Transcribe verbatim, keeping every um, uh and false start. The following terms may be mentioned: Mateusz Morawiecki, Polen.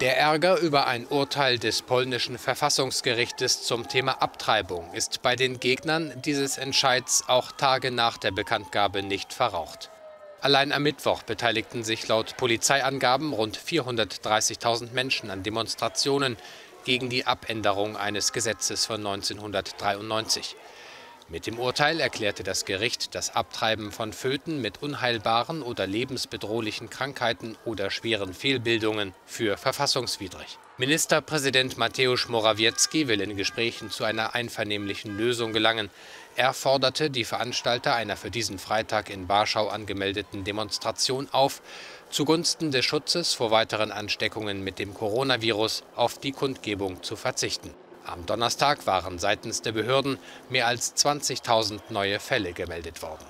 Der Ärger über ein Urteil des polnischen Verfassungsgerichtes zum Thema Abtreibung ist bei den Gegnern dieses Entscheids auch Tage nach der Bekanntgabe nicht verraucht. Allein am Mittwoch beteiligten sich laut Polizeiangaben rund vierhundertdreißigtausend Menschen an Demonstrationen gegen die Abänderung eines Gesetzes von neunzehnhundertdreiundneunzig. Mit dem Urteil erklärte das Gericht das Abtreiben von Föten mit unheilbaren oder lebensbedrohlichen Krankheiten oder schweren Fehlbildungen für verfassungswidrig. Ministerpräsident Mateusz Morawiecki will in Gesprächen zu einer einvernehmlichen Lösung gelangen. Er forderte die Veranstalter einer für diesen Freitag in Warschau angemeldeten Demonstration auf, zugunsten des Schutzes vor weiteren Ansteckungen mit dem Coronavirus auf die Kundgebung zu verzichten. Am Donnerstag waren seitens der Behörden mehr als zwanzigtausend neue Fälle gemeldet worden.